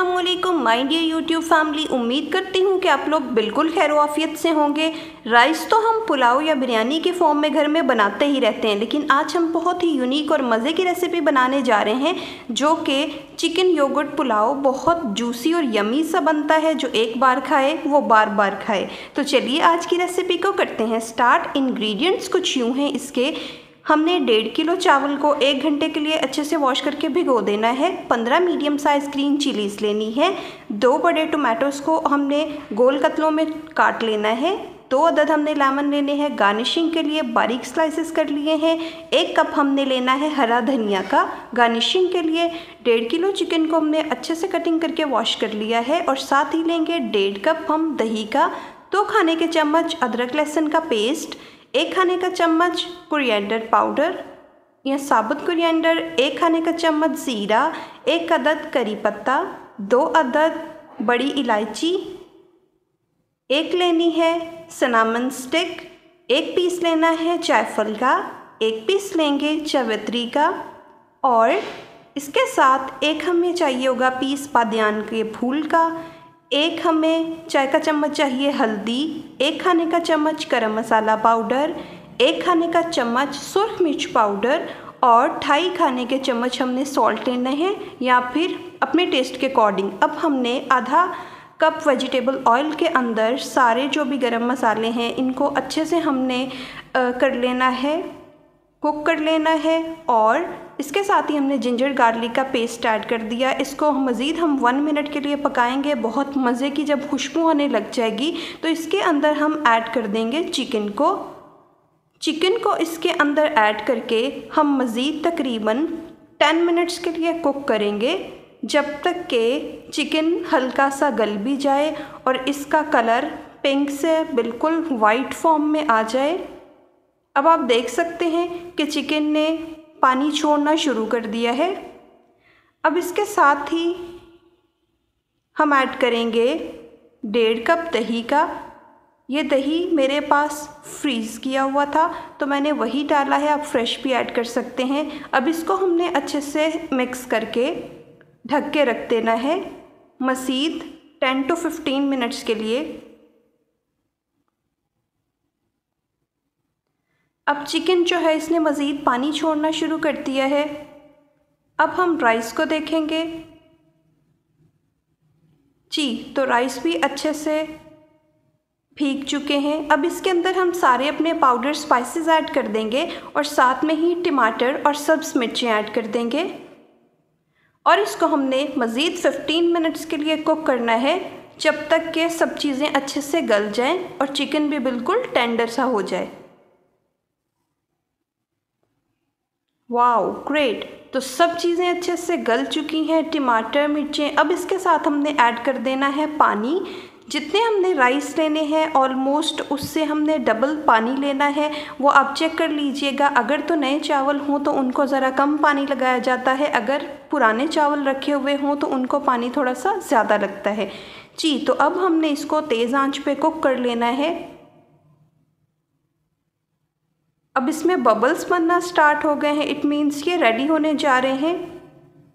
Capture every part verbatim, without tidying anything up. अस्सलामुअलैकुम my dear YouTube family, उम्मीद करती हूँ कि आप लोग बिल्कुल खैर आफियत से होंगे। राइस तो हम पुलाव या बिरयानी के फॉर्म में घर में बनाते ही रहते हैं, लेकिन आज हम बहुत ही यूनिक और मज़े की रेसिपी बनाने जा रहे हैं, जो कि चिकन योगर्ट पुलाव। बहुत जूसी और यमी सा बनता है, जो एक बार खाए वो बार बार खाए। तो चलिए आज की रेसिपी को करते हैं स्टार्ट। इन्ग्रीडियंट्स कुछ यूँ हैं इसके। हमने डेढ़ किलो चावल को एक घंटे के लिए अच्छे से वॉश करके भिगो देना है। पंद्रह मीडियम साइज़ ग्रीन चिलीज़ लेनी है। दो बड़े टमाटोज़ को हमने गोल कतलों में काट लेना है। दो अदद हमने लेमन लेने हैं, गार्निशिंग के लिए बारीक स्लाइसेस कर लिए हैं। एक कप हमने लेना है हरा धनिया का गार्निशिंग के लिए। डेढ़ किलो चिकन को हमने अच्छे से कटिंग करके वॉश कर लिया है, और साथ ही लेंगे डेढ़ कप हम दही का। दो खाने के चम्मच अदरक लहसुन का पेस्ट, एक खाने का चम्मच कोरिएंडर पाउडर या साबुत कोरिएंडर, एक खाने का चम्मच ज़ीरा, एक अदद करी पत्ता, दो अदद बड़ी इलायची, एक लेनी है सिनेमन स्टिक, एक पीस लेना है जायफल का, एक पीस लेंगे जावित्री का, और इसके साथ एक हमें चाहिए होगा पीस बादियान के फूल का। एक हमें चाय का चम्मच चाहिए हल्दी, एक खाने का चम्मच गरम मसाला पाउडर, एक खाने का चम्मच सुर्ख मिर्च पाउडर, और ढाई खाने के चम्मच हमने सॉल्ट लेना है, या फिर अपने टेस्ट के अकॉर्डिंग। अब हमने आधा कप वेजिटेबल ऑयल के अंदर सारे जो भी गरम मसाले हैं इनको अच्छे से हमने आ, कर लेना है, कुक कर लेना है। और इसके साथ ही हमने जिंजर गार्लिक का पेस्ट ऐड कर दिया। इसको मज़ीद हम वन मिनट के लिए पकाएंगे। बहुत मज़े की जब खुशबू आने लग जाएगी तो इसके अंदर हम ऐड कर देंगे चिकन को। चिकन को इसके अंदर ऐड करके हम मज़ीद तकरीबन टेन मिनट्स के लिए कुक करेंगे, जब तक के चिकन हल्का सा गल भी जाए और इसका कलर पिंक से बिल्कुल वाइट फॉर्म में आ जाए। अब आप देख सकते हैं कि चिकन ने पानी छोड़ना शुरू कर दिया है। अब इसके साथ ही हम ऐड करेंगे डेढ़ कप दही का। ये दही मेरे पास फ्रीज़ किया हुआ था तो मैंने वही डाला है, आप फ्रेश भी ऐड कर सकते हैं। अब इसको हमने अच्छे से मिक्स करके ढक के रख देना है मज़ीद टेन टू फिफ्टीन मिनट्स के लिए। अब चिकन जो है इसने मज़ीद पानी छोड़ना शुरू कर दिया है। अब हम राइस को देखेंगे। जी तो राइस भी अच्छे से भीग चुके हैं। अब इसके अंदर हम सारे अपने पाउडर स्पाइसेस ऐड कर देंगे, और साथ में ही टमाटर और सब्ज़ मिर्चें ऐड कर देंगे, और इसको हमने मज़ीद फिफ्टीन मिनट्स के लिए कुक करना है, जब तक के सब चीज़ें अच्छे से गल जाएं और चिकन भी बिल्कुल टेंडर सा हो जाए। वाओ ग्रेट, तो सब चीज़ें अच्छे से गल चुकी हैं, टमाटर मिर्चें। अब इसके साथ हमने ऐड कर देना है पानी। जितने हमने राइस लेने हैं ऑलमोस्ट उससे हमने डबल पानी लेना है, वो आप चेक कर लीजिएगा। अगर तो नए चावल हों तो उनको ज़रा कम पानी लगाया जाता है, अगर पुराने चावल रखे हुए हों तो उनको पानी थोड़ा सा ज़्यादा लगता है। जी तो अब हमने इसको तेज़ आंच पे कुक कर लेना है। अब इसमें बबल्स बनना स्टार्ट हो गए हैं, इट मीन्स ये रेडी होने जा रहे हैं।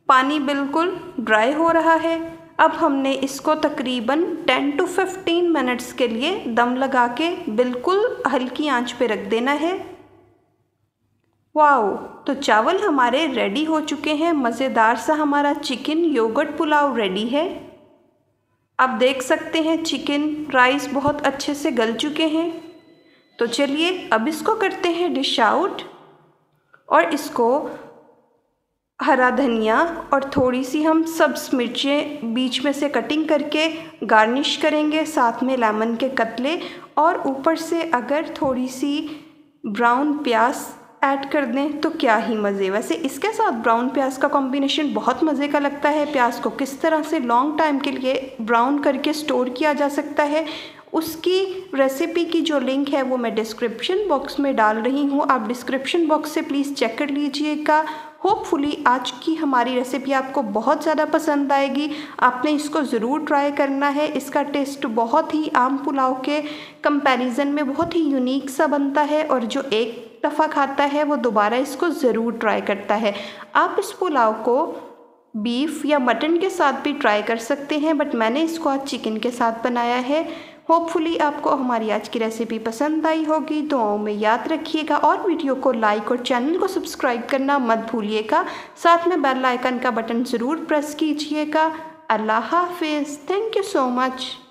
पानी बिल्कुल ड्राई हो रहा है। अब हमने इसको तकरीबन टेन टू फिफ्टीन मिनट्स के लिए दम लगा के बिल्कुल हल्की आंच पे रख देना है। वाओ, तो चावल हमारे रेडी हो चुके हैं। मज़ेदार सा हमारा चिकन योगर्ट पुलाव रेडी है। आप देख सकते हैं चिकन राइस बहुत अच्छे से गल चुके हैं। तो चलिए अब इसको करते हैं डिश आउट, और इसको हरा धनिया और थोड़ी सी हम सब्ज़ मिर्चें बीच में से कटिंग करके गार्निश करेंगे, साथ में लेमन के कतले, और ऊपर से अगर थोड़ी सी ब्राउन प्याज ऐड कर दें तो क्या ही मज़े। वैसे इसके साथ ब्राउन प्याज का कॉम्बिनेशन बहुत मज़े का लगता है। प्याज को किस तरह से लॉन्ग टाइम के लिए ब्राउन करके स्टोर किया जा सकता है, उसकी रेसिपी की जो लिंक है वो मैं डिस्क्रिप्शन बॉक्स में डाल रही हूँ, आप डिस्क्रिप्शन बॉक्स से प्लीज़ चेक कर लीजिएगा। होपफुली आज की हमारी रेसिपी आपको बहुत ज़्यादा पसंद आएगी, आपने इसको ज़रूर ट्राई करना है। इसका टेस्ट बहुत ही आम पुलाव के कंपैरिजन में बहुत ही यूनिक सा बनता है, और जो एक दफ़ा खाता है वो दोबारा इसको ज़रूर ट्राई करता है। आप इस पुलाव को बीफ या मटन के साथ भी ट्राई कर सकते हैं, बट मैंने इसको आज चिकन के साथ बनाया है। होपफुली आपको हमारी आज की रेसिपी पसंद आई होगी। दुआओं में याद रखिएगा और वीडियो को लाइक और चैनल को सब्सक्राइब करना मत भूलिएगा। साथ में बेल आइकन का बटन ज़रूर प्रेस कीजिएगा। अल्लाह हाफिज़। Thank you so much.